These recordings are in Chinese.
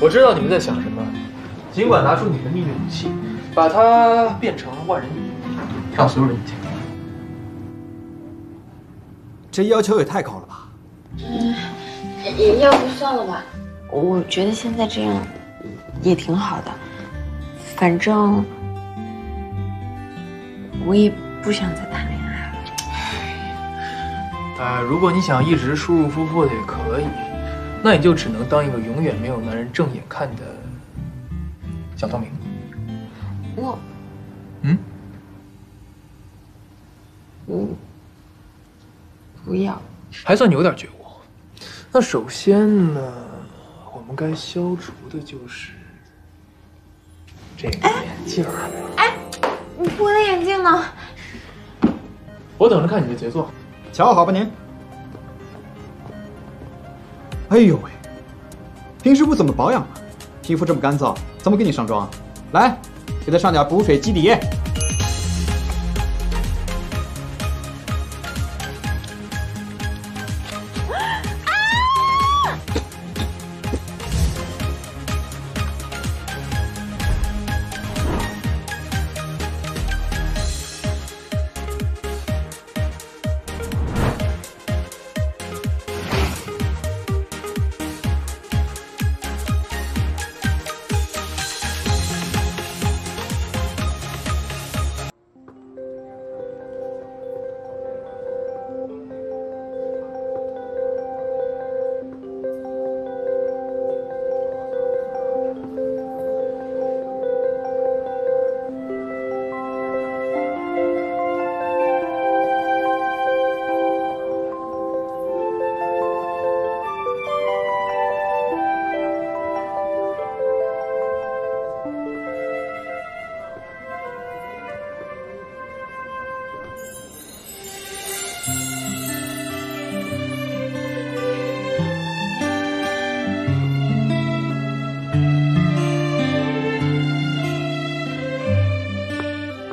我知道你们在想什么，尽管拿出你的秘密武器，把它变成万人迷，让所有人见。这要求也太高了吧？要不算了吧。我觉得现在这样也挺好的，反正我也不想再谈恋爱了。如果你想一直舒舒服服的也可以。 那你就只能当一个永远没有男人正眼看的小透明。我，不要。还算你有点觉悟。那首先呢，我们该消除的就是这个眼镜。哎，我的眼镜呢？我等着看你的杰作。瞧好吧您。 哎呦喂，平时不怎么保养啊，皮肤这么干燥，怎么给你上妆啊？来，给它上点补水基底液。啊！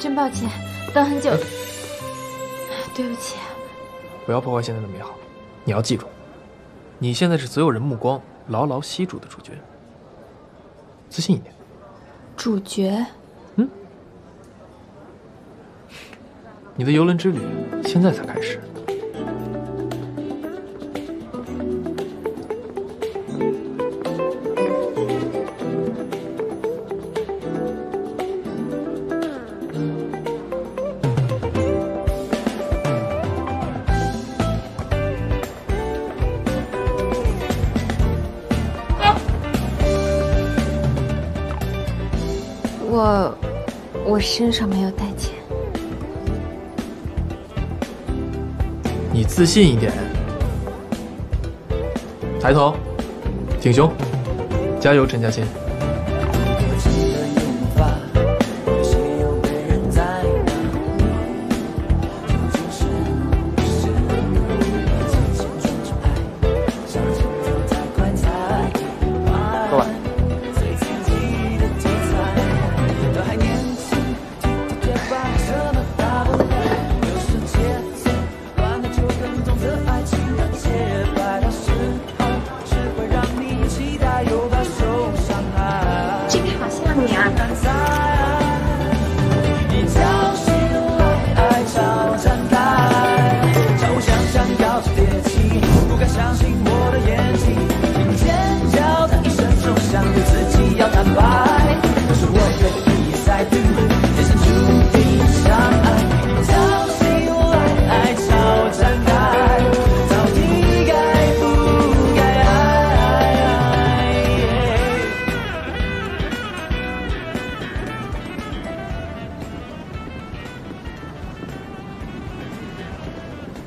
真抱歉，等很久了，对不起。不要破坏现在的美好，你要记住，你现在是所有人目光牢牢吸住的主角，自信一点。主角？你的游轮之旅现在才开始。 我身上没有带钱，你自信一点，抬头，挺胸，加油，陈嘉欣。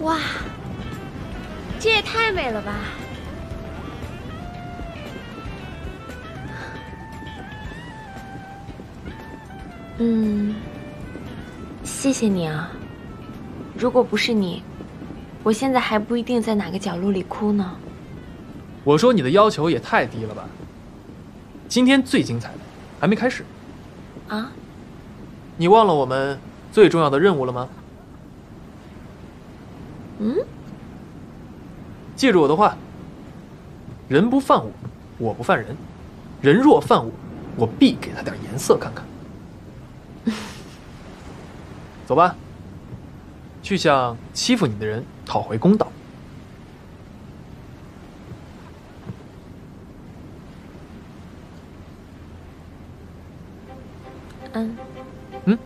哇，这也太美了吧！谢谢你啊。如果不是你，我现在还不一定在哪个角落里哭呢。我说你的要求也太低了吧！今天最精彩的还没开始。啊？你忘了我们最重要的任务了吗？ 记住我的话，人不犯我，我不犯人；人若犯我，我必给他点颜色看看。走吧，去向欺负你的人讨回公道。 嗯，嗯，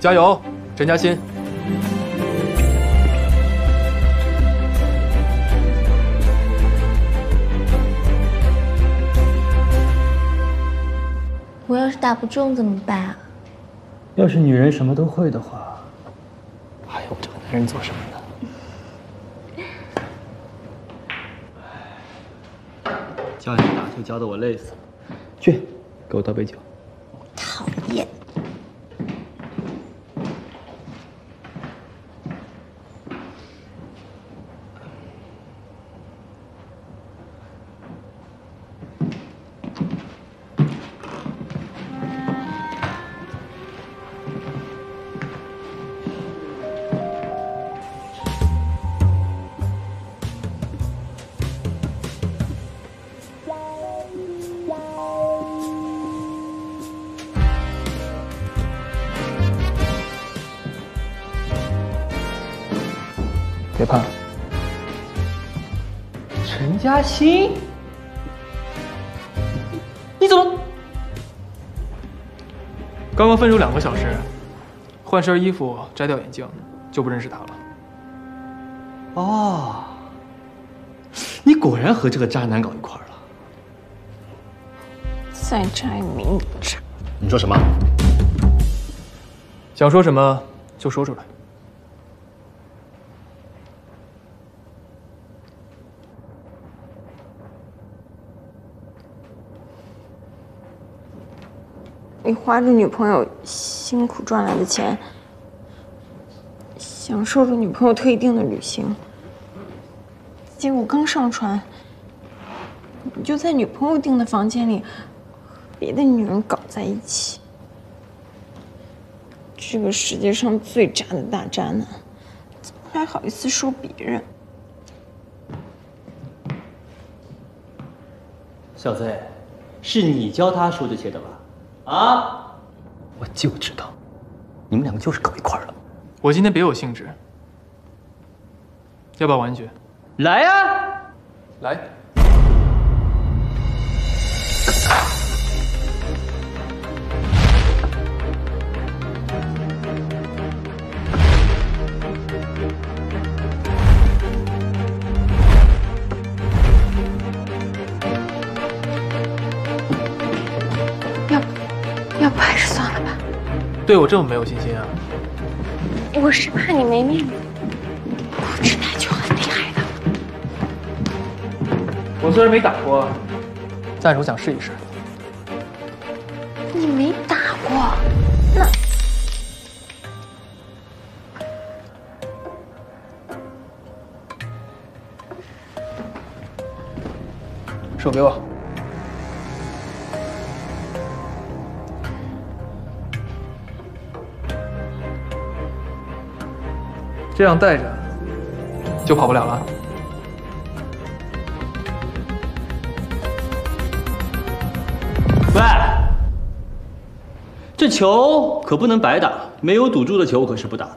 加油，陈嘉欣！我要是打不中怎么办啊？要是女人什么都会的话，还要我这个男人做什么呢？ 叫你打就教得我累死了，去，给我倒杯酒。讨厌。别怕，陈嘉欣，你怎么？刚刚分手2个小时，换身衣服，摘掉眼镜，就不认识他了。哦，你果然和这个渣男搞一块儿了。再渣也没你渣。你说什么？想说什么就说出来。 你花着女朋友辛苦赚来的钱，享受着女朋友特定的旅行，结果刚上船，你就在女朋友订的房间里和别的女人搞在一起。这个世界上最渣的大渣男，怎么还好意思说别人？小子，是你教他说这些的吧？ 啊！我就知道，你们两个就是搞一块了。我今天别有兴致，要不要玩一局？来呀、啊，来！对我这么没有信心啊！我是怕你没面子，不吃奶就很厉害的。我虽然没打过，但是我想试一试。你没打过，那……手给我。 这样带着就跑不了了。喂，这球可不能白打，没有赌注的球我可是不打的。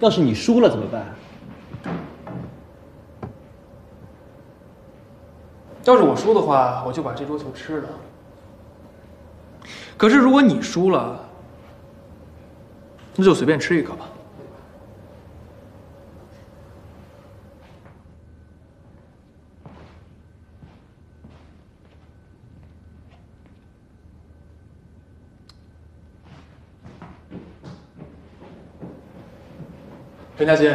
要是你输了怎么办？要是我输的话，我就把这桌球吃了。可是如果你输了，那就随便吃一个吧。 陈嘉欣，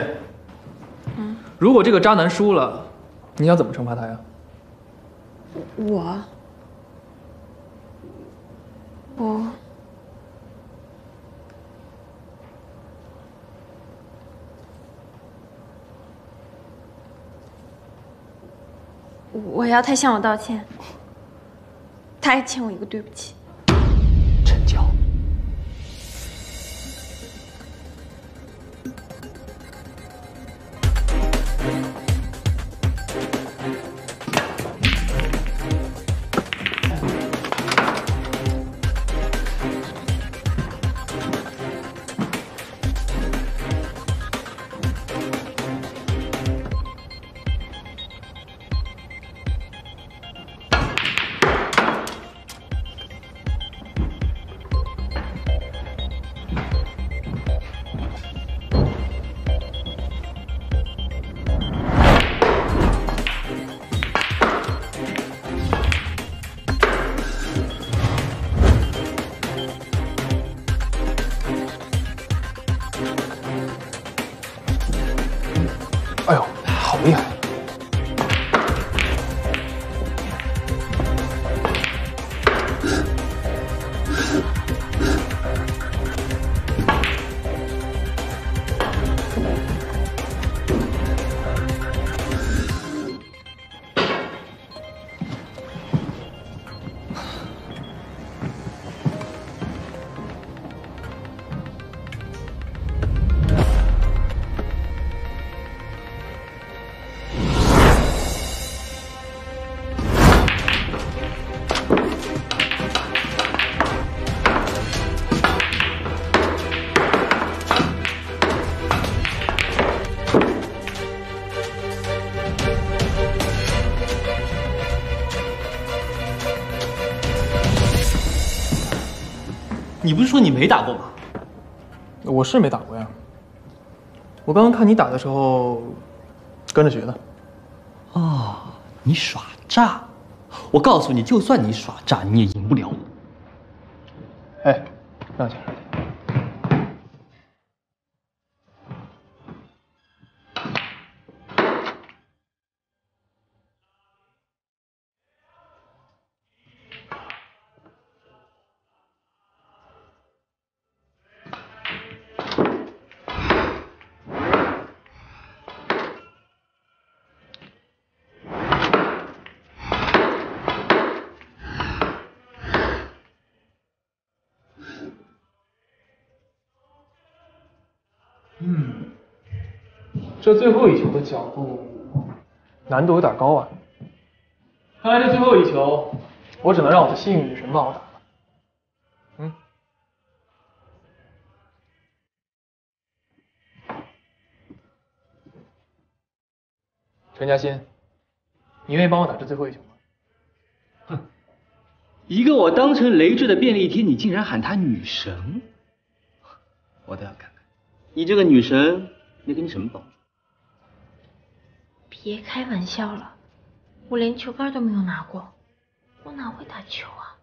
嗯，如果这个渣男输了，你想怎么惩罚他呀？我，要他向我道歉，他还欠我一个对不起。哎呦，好厉害！你不是说你没打过吗？我是没打过呀。我刚刚看你打的时候，跟着学的。哦，你耍诈！我告诉你，就算你耍诈，你也赢不了我。哎，让一下。这最后一球的脚步难度有点高啊！看来这最后一球，我只能让我的幸运女神帮我打了。嗯。陈嘉欣，你愿意帮我打这最后一球吗？哼，一个我当成累赘的便利贴，你竟然喊她女神，我倒要看看你这个女神能给你什么帮助。 别开玩笑了，我连球杆都没有拿过，我哪会打球啊？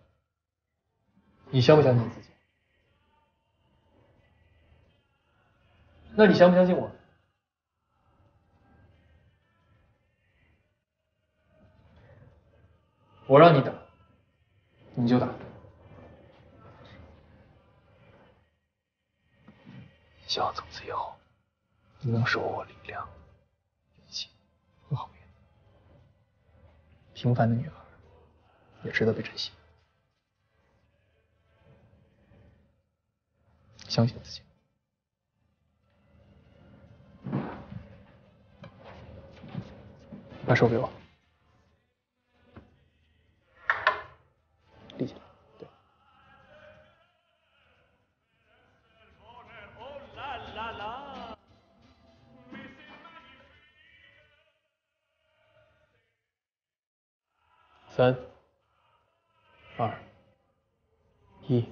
你相不相信自己？那你相不相信我？我让你打，你就打，小子，从此以后，你能收获力量。 和好运，平凡的女孩也值得被珍惜。相信自己。把手给我。立起来，对。3、2、1，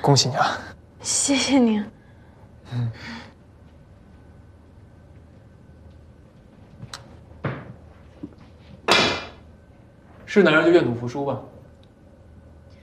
恭喜你啊！谢谢你。嗯。是男人就愿赌服输吧。